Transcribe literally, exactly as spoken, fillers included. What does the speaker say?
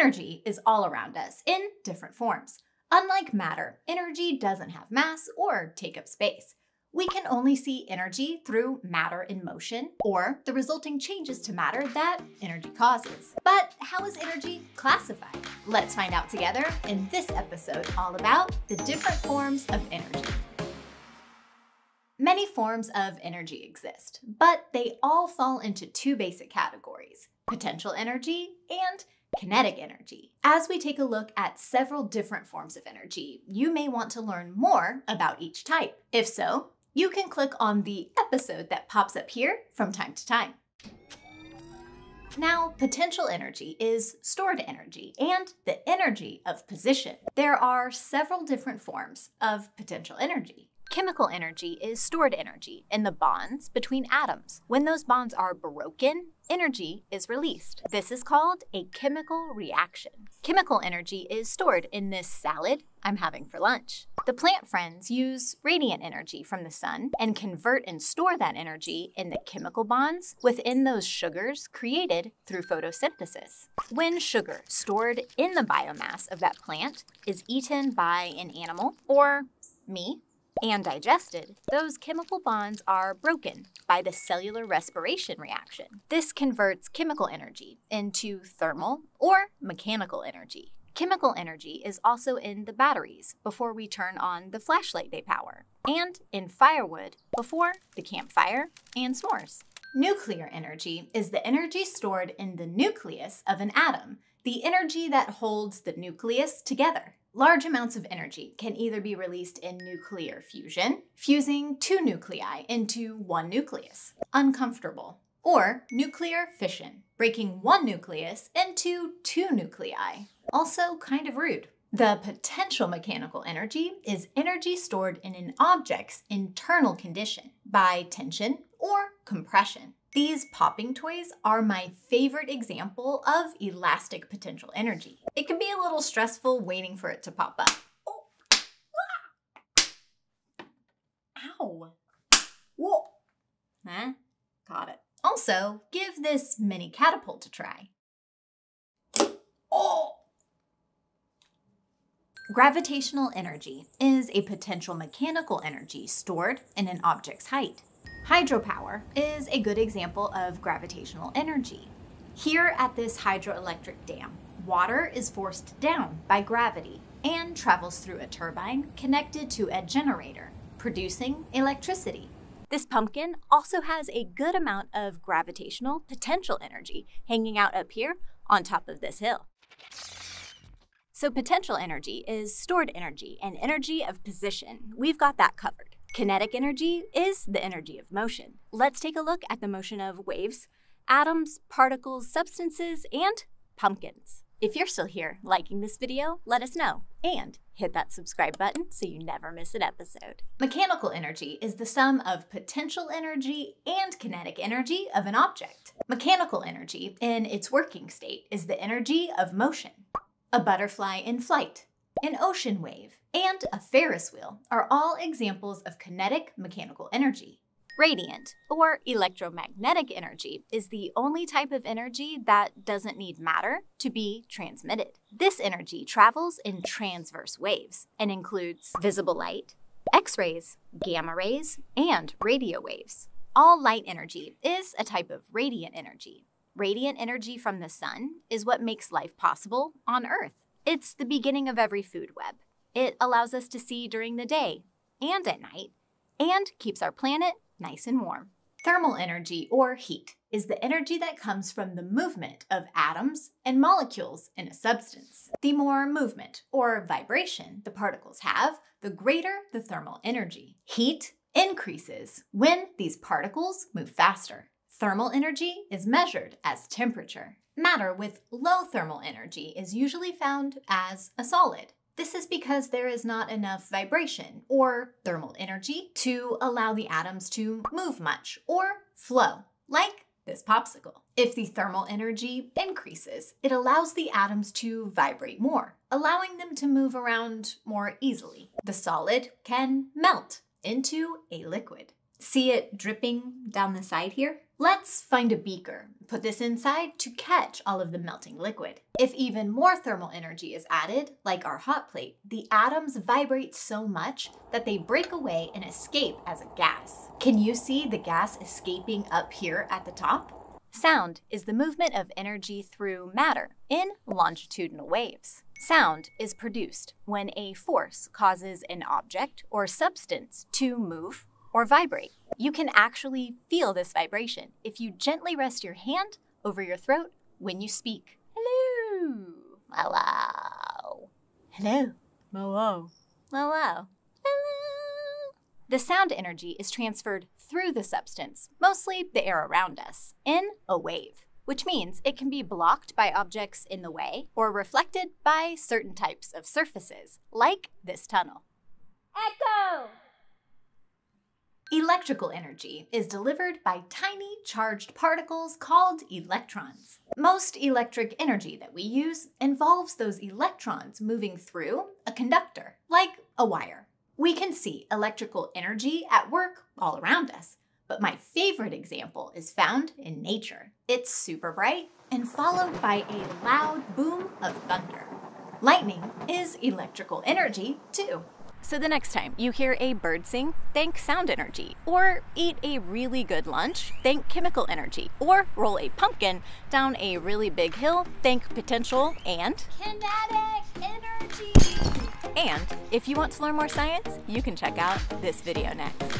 Energy is all around us in different forms. Unlike matter, energy doesn't have mass or take up space. We can only see energy through matter in motion or the resulting changes to matter that energy causes. But how is energy classified? Let's find out together in this episode all about the different forms of energy. Many forms of energy exist, but they all fall into two basic categories: potential energy and kinetic energy. As we take a look at several different forms of energy, you may want to learn more about each type. If so, you can click on the episode that pops up here from time to time. Now, potential energy is stored energy and the energy of position. There are several different forms of potential energy. Chemical energy is stored energy in the bonds between atoms. When those bonds are broken, energy is released. This is called a chemical reaction. Chemical energy is stored in this salad I'm having for lunch. The plant friends use radiant energy from the sun and convert and store that energy in the chemical bonds within those sugars created through photosynthesis. When sugar stored in the biomass of that plant is eaten by an animal or me, and digested, those chemical bonds are broken by the cellular respiration reaction. This converts chemical energy into thermal or mechanical energy. Chemical energy is also in the batteries before we turn on the flashlight they power, and in firewood before the campfire and s'mores. Nuclear energy is the energy stored in the nucleus of an atom, the energy that holds the nucleus together. Large amounts of energy can either be released in nuclear fusion, fusing two nuclei into one nucleus, uncomfortable, or nuclear fission, breaking one nucleus into two nuclei, also kind of rude. The potential mechanical energy is energy stored in an object's internal condition by tension or compression. These popping toys are my favorite example of elastic potential energy. It can be a little stressful waiting for it to pop up. Oh. Ow. Whoa. Huh? Got it. Also, give this mini catapult a try. Oh. Gravitational energy is a potential mechanical energy stored in an object's height. Hydropower is a good example of gravitational energy. Here at this hydroelectric dam, water is forced down by gravity and travels through a turbine connected to a generator, producing electricity. This pumpkin also has a good amount of gravitational potential energy hanging out up here on top of this hill. So potential energy is stored energy and energy of position. We've got that covered. Kinetic energy is the energy of motion. Let's take a look at the motion of waves, atoms, particles, substances, and pumpkins. If you're still here liking this video, let us know and hit that subscribe button so you never miss an episode. Mechanical energy is the sum of potential energy and kinetic energy of an object. Mechanical energy in its working state is the energy of motion. A butterfly in flight, an ocean wave, and a Ferris wheel are all examples of kinetic mechanical energy. Radiant, or electromagnetic energy, is the only type of energy that doesn't need matter to be transmitted. This energy travels in transverse waves and includes visible light, X-rays, gamma rays, and radio waves. All light energy is a type of radiant energy. Radiant energy from the sun is what makes life possible on Earth. It's the beginning of every food web. It allows us to see during the day and at night, and keeps our planet nice and warm. Thermal energy, or heat, is the energy that comes from the movement of atoms and molecules in a substance. The more movement or vibration the particles have, the greater the thermal energy. Heat increases when these particles move faster. Thermal energy is measured as temperature. Matter with low thermal energy is usually found as a solid. This is because there is not enough vibration or thermal energy to allow the atoms to move much or flow, like this popsicle. If the thermal energy increases, it allows the atoms to vibrate more, allowing them to move around more easily. The solid can melt into a liquid. See it dripping down the side here? Let's find a beaker, put this inside to catch all of the melting liquid. If even more thermal energy is added, like our hot plate, the atoms vibrate so much that they break away and escape as a gas. Can you see the gas escaping up here at the top? Sound is the movement of energy through matter in longitudinal waves. Sound is produced when a force causes an object or substance to move or vibrate. You can actually feel this vibration if you gently rest your hand over your throat when you speak. Hello. Hello. Hello. Hello. Hello. Hello. The sound energy is transferred through the substance, mostly the air around us, in a wave, which means it can be blocked by objects in the way or reflected by certain types of surfaces, like this tunnel. Echo! Electrical energy is delivered by tiny charged particles called electrons. Most electric energy that we use involves those electrons moving through a conductor, like a wire. We can see electrical energy at work all around us, but my favorite example is found in nature. It's super bright and followed by a loud boom of thunder. Lightning is electrical energy too. So the next time you hear a bird sing, thank sound energy, or eat a really good lunch, thank chemical energy, or roll a pumpkin down a really big hill, thank potential and kinetic energy. And if you want to learn more science, you can check out this video next.